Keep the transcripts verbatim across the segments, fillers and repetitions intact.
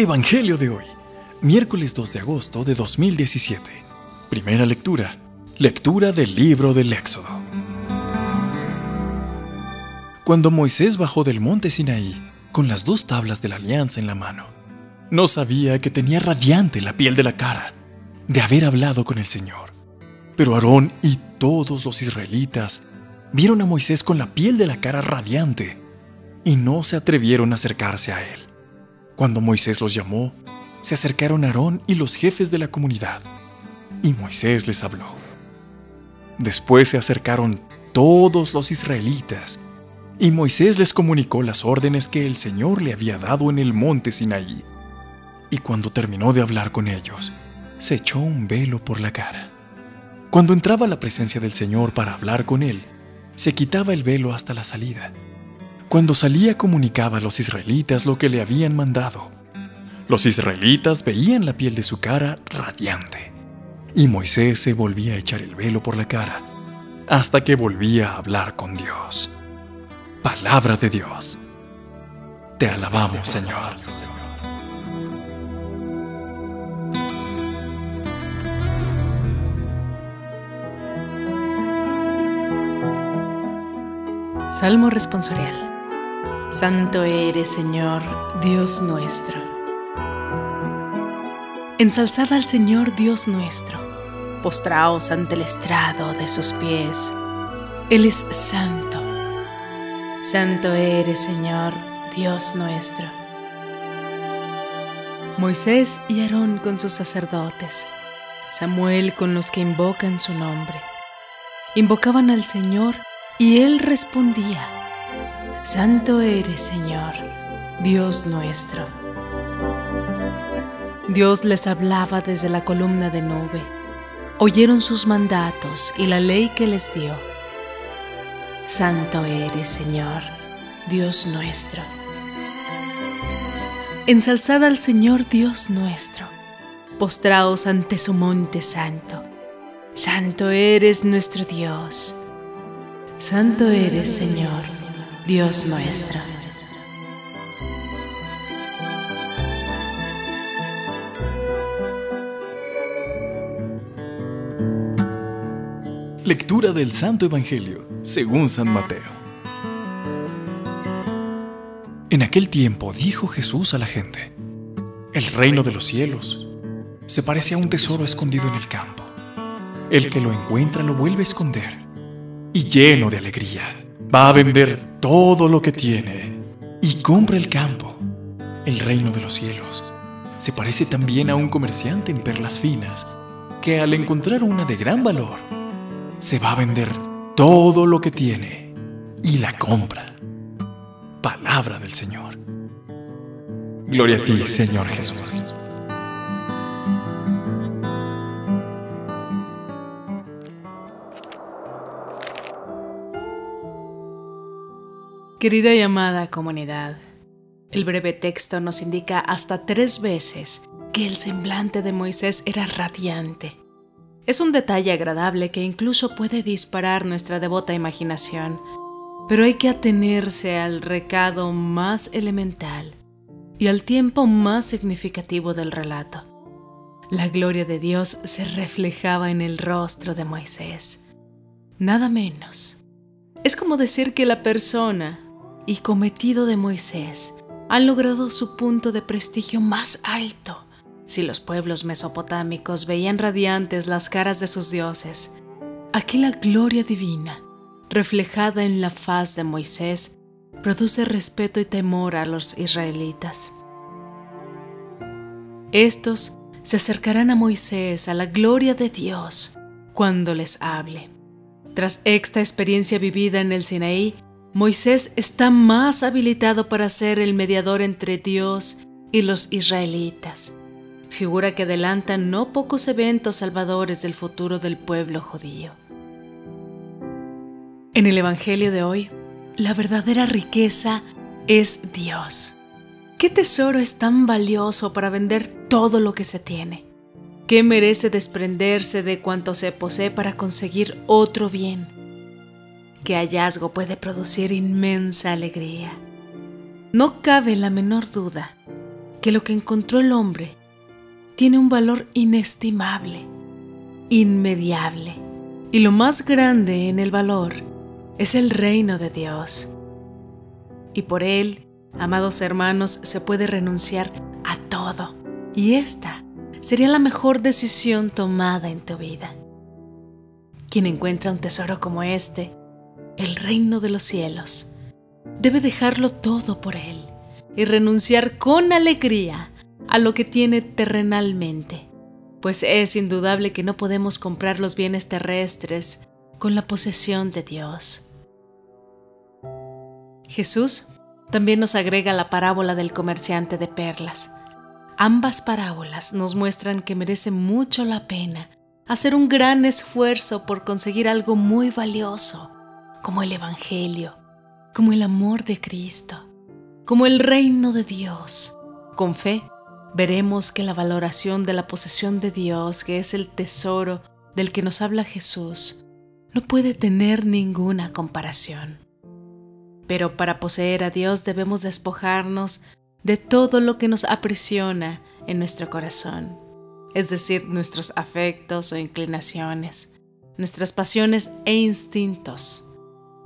Evangelio de hoy, miércoles dos de agosto de dos mil diecisiete. Primera lectura, lectura del libro del Éxodo. Cuando Moisés bajó del monte Sinaí, con las dos tablas de la alianza en la mano, no sabía que tenía radiante la piel de la cara, de haber hablado con el Señor. Pero Aarón y todos los israelitas vieron a Moisés con la piel de la cara radiante, y no se atrevieron a acercarse a él. Cuando Moisés los llamó, se acercaron Aarón y los jefes de la comunidad, y Moisés les habló. Después se acercaron todos los israelitas, y Moisés les comunicó las órdenes que el Señor le había dado en el monte Sinaí. Y cuando terminó de hablar con ellos, se echó un velo por la cara. Cuando entraba a la presencia del Señor para hablar con él, se quitaba el velo hasta la salida. Cuando salía comunicaba a los israelitas lo que le habían mandado. Los israelitas veían la piel de su cara radiante, y Moisés se volvía a echar el velo por la cara, hasta que volvía a hablar con Dios. Palabra de Dios. Te alabamos, Señor. Salmo responsorial. Santo eres, Señor, Dios nuestro. Ensalzad al Señor Dios nuestro. Postraos ante el estrado de sus pies. Él es santo. Santo eres, Señor, Dios nuestro. Moisés y Aarón con sus sacerdotes, Samuel con los que invocan su nombre. Invocaban al Señor y Él respondía: Santo eres, Señor, Dios nuestro. Dios les hablaba desde la columna de nube. Oyeron sus mandatos y la ley que les dio. Santo eres, Señor, Dios nuestro. Ensalzad al Señor Dios nuestro. Postraos ante su monte santo. Santo eres nuestro Dios. Santo eres, Señor, Dios nuestro. Lectura del Santo Evangelio según San Mateo. En aquel tiempo dijo Jesús a la gente: El reino de los cielos se parece a un tesoro escondido en el campo. El que lo encuentra lo vuelve a esconder, y lleno de alegría va a vender todo lo que tiene y compra el campo. El reino de los cielos se parece también a un comerciante en perlas finas, que al encontrar una de gran valor, se va a vender todo lo que tiene y la compra. Palabra del Señor. Gloria a ti, Señor Jesús. Querida y amada comunidad, el breve texto nos indica hasta tres veces que el semblante de Moisés era radiante. Es un detalle agradable que incluso puede disparar nuestra devota imaginación, pero hay que atenerse al recado más elemental y al tiempo más significativo del relato. La gloria de Dios se reflejaba en el rostro de Moisés. Nada menos. Es como decir que la persona y cometido de Moisés han logrado su punto de prestigio más alto. Si los pueblos mesopotámicos veían radiantes las caras de sus dioses, aquí la gloria divina, reflejada en la faz de Moisés, produce respeto y temor a los israelitas. Estos se acercarán a Moisés, a la gloria de Dios, cuando les hable. Tras esta experiencia vivida en el Sinaí, Moisés está más habilitado para ser el mediador entre Dios y los israelitas, figura que adelanta no pocos eventos salvadores del futuro del pueblo judío. En el Evangelio de hoy, la verdadera riqueza es Dios. ¿Qué tesoro es tan valioso para vender todo lo que se tiene? ¿Qué merece desprenderse de cuanto se posee para conseguir otro bien? ¿Qué hallazgo puede producir inmensa alegría? No cabe la menor duda que lo que encontró el hombre tiene un valor inestimable, inmediable. Y lo más grande en el valor es el reino de Dios. Y por él, amados hermanos, se puede renunciar a todo. Y esta sería la mejor decisión tomada en tu vida. Quien encuentra un tesoro como este, el reino de los cielos, debe dejarlo todo por él y renunciar con alegría a lo que tiene terrenalmente, pues es indudable que no podemos comprar los bienes terrestres con la posesión de Dios. Jesús también nos agrega la parábola del comerciante de perlas. Ambas parábolas nos muestran que merece mucho la pena hacer un gran esfuerzo por conseguir algo muy valioso, como el Evangelio, como el amor de Cristo, como el reino de Dios. Con fe, veremos que la valoración de la posesión de Dios, que es el tesoro del que nos habla Jesús, no puede tener ninguna comparación. Pero para poseer a Dios debemos despojarnos de todo lo que nos aprisiona en nuestro corazón, es decir, nuestros afectos o inclinaciones, nuestras pasiones e instintos,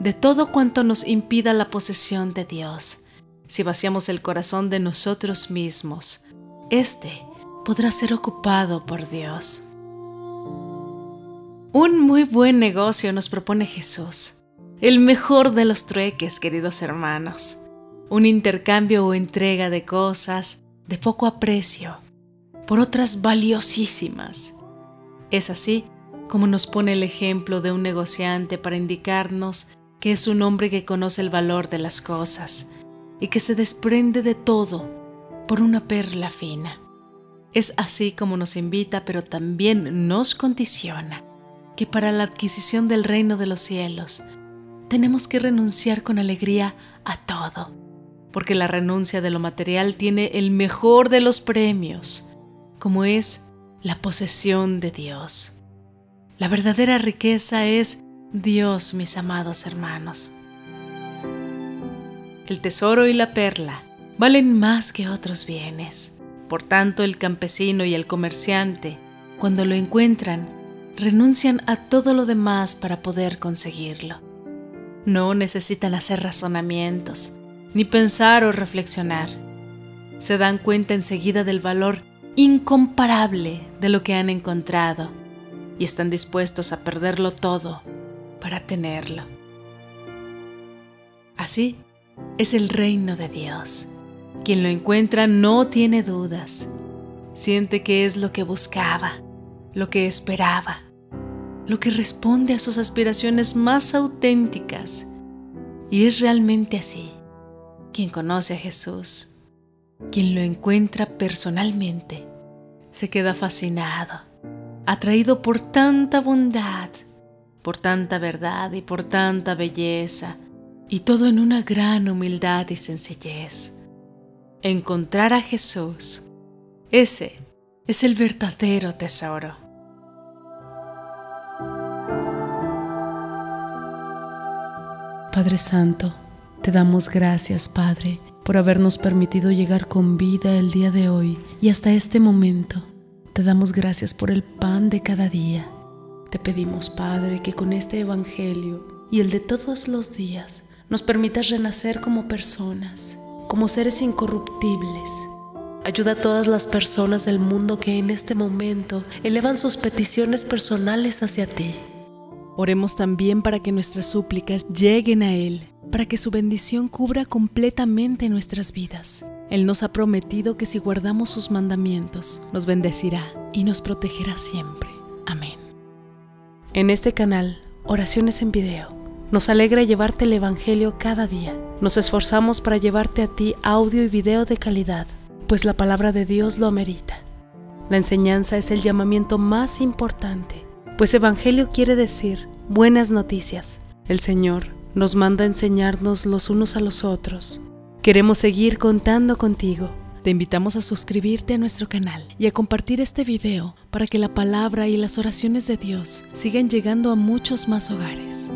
de todo cuanto nos impida la posesión de Dios. Si vaciamos el corazón de nosotros mismos, este podrá ser ocupado por Dios. Un muy buen negocio nos propone Jesús, el mejor de los trueques, queridos hermanos. Un intercambio o entrega de cosas de poco aprecio por otras valiosísimas. Es así como nos pone el ejemplo de un negociante para indicarnos que es un hombre que conoce el valor de las cosas y que se desprende de todo por una perla fina. Es así como nos invita, pero también nos condiciona, que para la adquisición del reino de los cielos tenemos que renunciar con alegría a todo, porque la renuncia de lo material tiene el mejor de los premios, como es la posesión de Dios. La verdadera riqueza es Dios, mis amados hermanos. El tesoro y la perla valen más que otros bienes. Por tanto, el campesino y el comerciante, cuando lo encuentran, renuncian a todo lo demás para poder conseguirlo. No necesitan hacer razonamientos, ni pensar o reflexionar. Se dan cuenta enseguida del valor incomparable de lo que han encontrado y están dispuestos a perderlo todo para tenerlo. Así es el reino de Dios. Quien lo encuentra no tiene dudas. Siente que es lo que buscaba, lo que esperaba, lo que responde a sus aspiraciones más auténticas. Y es realmente así. Quien conoce a Jesús, quien lo encuentra personalmente, se queda fascinado, atraído por tanta bondad, por tanta verdad y por tanta belleza, y todo en una gran humildad y sencillez. Encontrar a Jesús, ese es el verdadero tesoro. Padre Santo, te damos gracias, Padre, por habernos permitido llegar con vida el día de hoy y hasta este momento. Te damos gracias por el pan de cada día. Te pedimos, Padre, que con este evangelio y el de todos los días nos permitas renacer como personas, como seres incorruptibles. Ayuda a todas las personas del mundo que en este momento elevan sus peticiones personales hacia ti. Oremos también para que nuestras súplicas lleguen a Él, para que su bendición cubra completamente nuestras vidas. Él nos ha prometido que si guardamos sus mandamientos, nos bendecirá y nos protegerá siempre. Amén. En este canal, Oraciones en Video, nos alegra llevarte el Evangelio cada día. Nos esforzamos para llevarte a ti audio y video de calidad, pues la palabra de Dios lo amerita. La enseñanza es el llamamiento más importante, pues Evangelio quiere decir buenas noticias. El Señor nos manda a enseñarnos los unos a los otros. Queremos seguir contando contigo. Te invitamos a suscribirte a nuestro canal y a compartir este video para que la palabra y las oraciones de Dios sigan llegando a muchos más hogares.